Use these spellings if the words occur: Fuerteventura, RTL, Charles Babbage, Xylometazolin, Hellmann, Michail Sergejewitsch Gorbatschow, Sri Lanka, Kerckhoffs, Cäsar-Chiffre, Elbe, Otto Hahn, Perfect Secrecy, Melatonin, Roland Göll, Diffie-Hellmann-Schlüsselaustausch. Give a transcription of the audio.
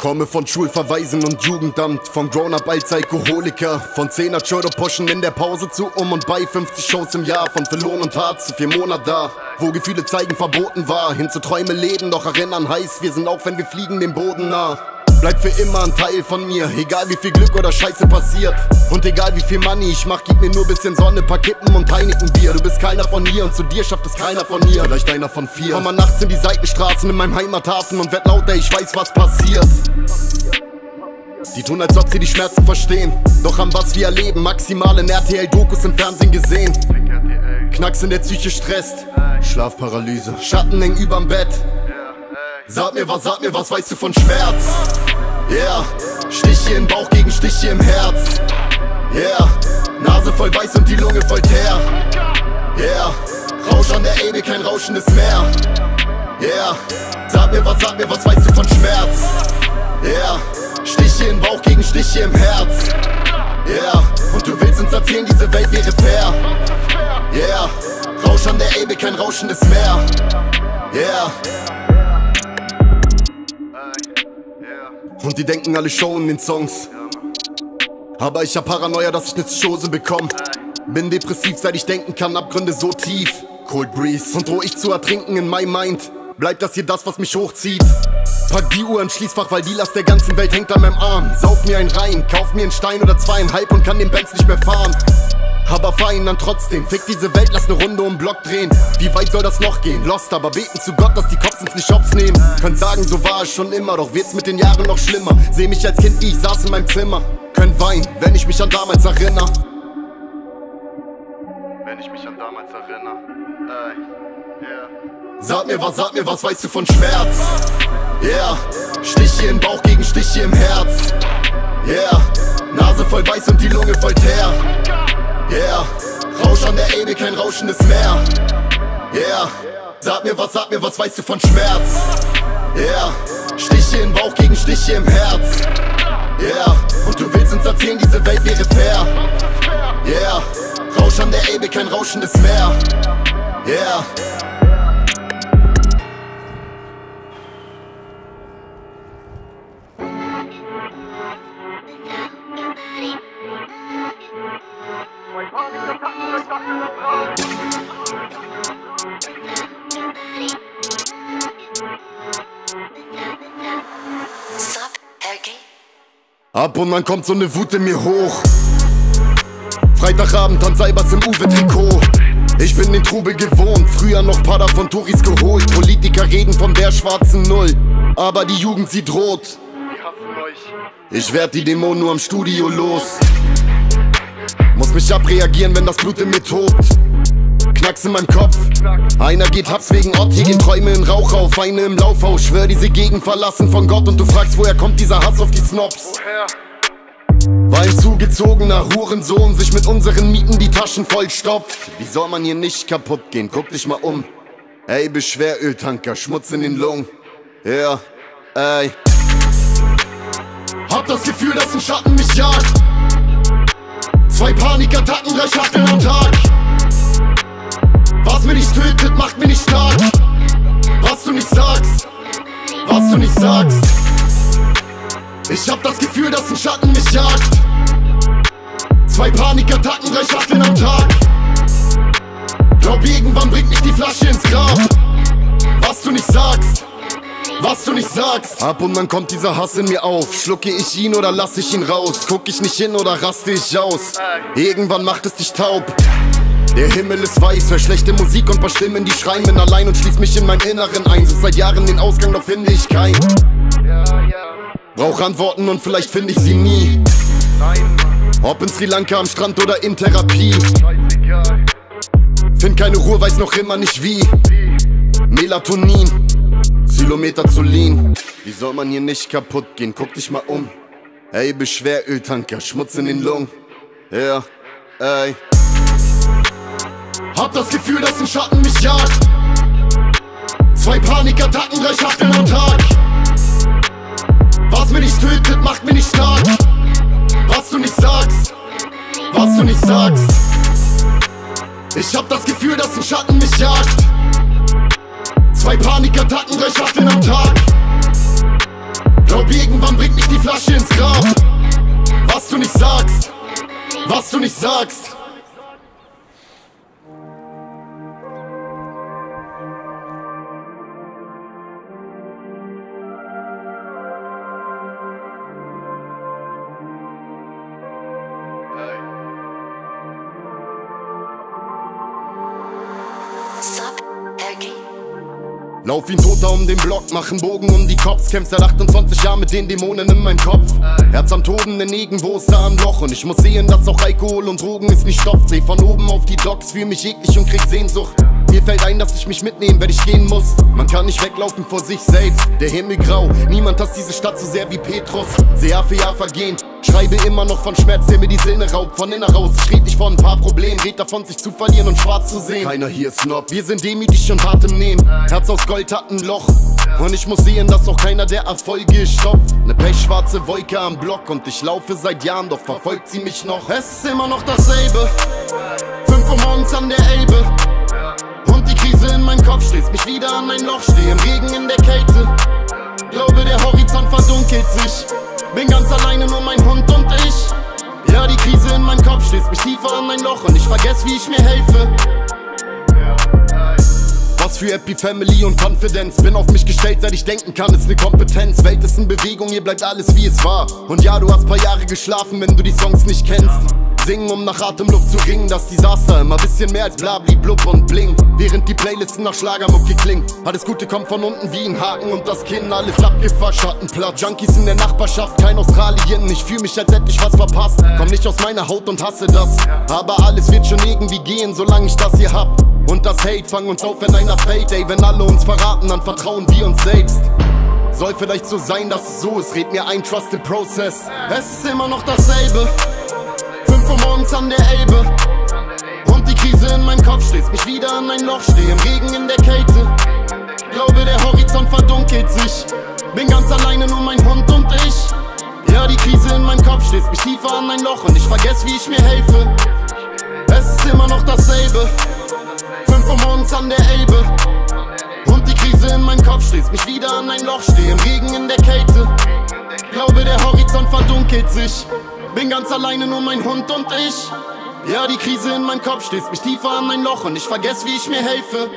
Komme von Schulverweisen und Jugendamt, von Grown-Up als Alkoholiker, von 10er Pseudoposchen in der Pause zu um und bei 50 Shows im Jahr, von verloren und hart zu 4 Monate da, wo Gefühle zeigen verboten war, hin zu Träume leben, doch erinnern heiß, wir sind auch wenn wir fliegen dem Boden nah. Bleib für immer ein Teil von mir, egal wie viel Glück oder Scheiße passiert. Und egal wie viel Money ich mach, gib mir nur bisschen Sonne, paar Kippen und Heineken-Bier. Du bist keiner von hier und zu dir schafft es keiner von hier. Vielleicht einer von 4. Komm mal nachts in die Seitenstraßen in meinem Heimathafen und werd lauter, ich weiß was passiert. Die tun als ob sie die Schmerzen verstehen, doch haben was wir erleben, maximal in RTL-Dokus im Fernsehen gesehen. Knacks in der Psyche stresst, Schlafparalyse, Schatten hängen überm Bett. Sag mir was, weißt du von Schmerz? Yeah, Stiche im Bauch gegen Stiche im Herz. Yeah, Nase voll weiß und die Lunge voll Teer. Yeah, Rausch an der Elbe, kein rauschendes Meer. Yeah, sag mir was, weißt du von Schmerz? Yeah, Stiche im Bauch gegen Stiche im Herz. Yeah, und du willst uns erzählen, diese Welt wäre fair. Yeah, Rausch an der Elbe, kein rauschendes Meer. Yeah. Und die denken alle schon in den Songs, aber ich hab Paranoia, dass ich ne Psychose bekomm. Bin depressiv, seit ich denken kann, Abgründe so tief, Cold Breeze, und droh ich zu ertrinken in my mind. Bleibt das hier das, was mich hochzieht? Pack die Uhr ins Schließfach, weil die Last der ganzen Welt hängt an meinem Arm. Sauf mir einen rein, kauf mir einen Stein oder 2,5 und kann den Benz nicht mehr fahren. Aber fahr ihn dann trotzdem, fick diese Welt, lass ne Runde um Block drehen. Wie weit soll das noch gehen? Lost, aber beten zu Gott, dass die Cops uns nicht Shops nehmen. Könnt sagen, so war es schon immer, doch wird's mit den Jahren noch schlimmer. Seh mich als Kind, wie ich saß in meinem Zimmer. Könnt weinen, wenn ich mich an damals erinnere. Wenn ich mich an damals erinnere, yeah. Sag mir was, weißt du von Schmerz? Yeah, Stiche im Bauch gegen Stiche im Herz. Yeah, Nase voll weiß und die Lunge voll Teer. Yeah, Rausch an der Elbe, kein rauschendes Meer. Yeah, sag mir was, weißt du von Schmerz? Yeah, Stiche im Bauch gegen Stiche im Herz. Yeah, und du willst uns erzählen, diese Welt wäre fair. Yeah, Rausch an der Elbe, kein rauschendes Meer. Yeah. Ab und dann kommt so ne Wut in mir hoch. Freitagabend an Seibers im Uwe-Trikot. Ich bin den Trubel gewohnt, früher noch Pada von Touris geholt. Politiker reden von der schwarzen Null, aber die Jugend sieht rot. Ich werd die Dämonen nur am Studio los. Muss mich abreagieren, wenn das Blut in mir tobt. Knacks in meinem Kopf, einer geht Haps wegen Ott. Hier gehen Träume in Rauch auf, eine im Laufhaus. Schwör, diese Gegend verlassen von Gott. Und du fragst, woher kommt dieser Hass auf die Snobs? War ein zugezogener Hurensohn, sich mit unseren Mieten die Taschen vollstopft. Wie soll man hier nicht kaputt gehen? Guck dich mal um. Ey, Beschweröltanker, Schmutz in den Lungen. Ja, yeah, ey. Hab das Gefühl, dass ein Schatten mich jagt. 2 Panikattacken, 3 Schachteln am Tag. Was mir nicht tötet, macht mir nicht stark. Was du nicht sagst, was du nicht sagst. Ich hab das Gefühl, dass ein Schatten mich jagt. 2 Panikattacken, 3 Schachteln am Tag. Glaub, irgendwann bringt mich die Flasche ins Grab. Was du nicht sagst, was du nicht sagst. Ab und dann kommt dieser Hass in mir auf. Schlucke ich ihn oder lass ich ihn raus? Guck ich nicht hin oder raste ich aus? Irgendwann macht es dich taub. Der Himmel ist weiß, hör schlechte Musik und paar Stimmen, die schreien. Bin allein und schließ mich in meinem Inneren ein. Such seit Jahren den Ausgang, doch finde ich keinen. Brauch Antworten und vielleicht finde ich sie nie. Ob in Sri Lanka, am Strand oder in Therapie. Find keine Ruhe, weiß noch immer nicht wie. Melatonin, Xylometazolin. Wie soll man hier nicht kaputt gehen? Guck dich mal um. Ey, Beschweröltanker, Schmutz in den Lungen. Ja, yeah, ey. Hab das Gefühl, dass ein Schatten mich jagt. 2 Panikattacken, 3 Schachteln am Tag. Was mir nicht tötet, macht mir nicht stark. Was du nicht sagst, was du nicht sagst. Ich hab das Gefühl, dass ein Schatten mich jagt. 2 Panikattacken, 3 Schachteln am Tag. Glaub, irgendwann bringt mich die Flasche ins Grab. Was du nicht sagst, was du nicht sagst. Lauf wie ein Toter um den Block, machen Bogen um die Cops. Kämpfst seit 28 Jahren mit den Dämonen in meinem Kopf. Herz am Toben, denn irgendwo ist da ein Loch. Und ich muss sehen, dass auch Alkohol und Drogen es nicht stopft. Seh von oben auf die Docks, fühl mich eklig und krieg Sehnsucht. Mir fällt ein, dass ich mich mitnehmen, wenn ich gehen muss. Man kann nicht weglaufen vor sich selbst, der Himmel grau. Niemand hasst diese Stadt so sehr wie Petrus. Seh Jahr für Jahr vergehen, schreibe immer noch von Schmerz, der mir die Sinne raubt. Von innen raus, ich red nicht von ein paar Problemen. Red davon, sich zu verlieren und schwarz zu sehen. Keiner hier ist Snob, wir sind demütig und hart im Nehmen. Herz aus Gold hat ein Loch, und ich muss sehen, dass auch keiner der Erfolge stopft. Ne pechschwarze Wolke am Block, und ich laufe seit Jahren, doch verfolgt sie mich noch. Es ist immer noch dasselbe, 5 Uhr morgens an der Elbe. Und die Krise in meinem Kopf stößt mich wieder an ein Loch. Stehe im Regen, in der Kälte, glaube der Horizont verdunkelt sich. Bin ganz alleine, nur mein Hund und ich. Ja, die Krise in meinem Kopf stößt mich tiefer an mein Loch, und ich vergesse, wie ich mir helfe. Was für Happy Family und Confidence. Bin auf mich gestellt, seit ich denken kann, ist ne Kompetenz. Welt ist in Bewegung, hier bleibt alles, wie es war. Und ja, du hast paar Jahre geschlafen, wenn du die Songs nicht kennst. Singen, um nach Atemluft zu ringen, das Desaster. Immer bisschen mehr als blabli, blub und bling. Während die Playlisten nach Schlagermucke klingen. Alles Gute kommt von unten wie ein Haken und das Kinn. Alles abgefuckt, Schattenplatz. Junkies in der Nachbarschaft, kein Australien. Ich fühl mich, als hätte ich was verpasst. Komm nicht aus meiner Haut und hasse das. Aber alles wird schon irgendwie gehen, solange ich das hier hab. Und das Hate, fang uns auf, wenn einer fällt. Ey, wenn alle uns verraten, dann vertrauen wir uns selbst. Soll vielleicht so sein, dass es so ist. Red mir ein, trust the process. Es ist immer noch dasselbe, 5 Uhr morgens an der Elbe. Und die Krise in meinem Kopf stößt mich wieder an ein Loch. Stehe im Regen, in der Kälte, glaube der Horizont verdunkelt sich. Bin ganz alleine, nur mein Hund und ich. Ja, die Krise in meinem Kopf stößt mich tiefer an ein Loch, und ich vergesse, wie ich mir helfe. Es ist immer noch dasselbe, 5 Uhr morgens an der Elbe. Und die Krise in meinem Kopf stößt mich wieder an ein Loch. Stehe im Regen, in der Kälte, glaube der Horizont verdunkelt sich. Bin ganz alleine, nur mein Hund und ich. Ja, die Krise in meinem Kopf stößt mich tiefer an ein Loch, und ich vergesse, wie ich mir helfe.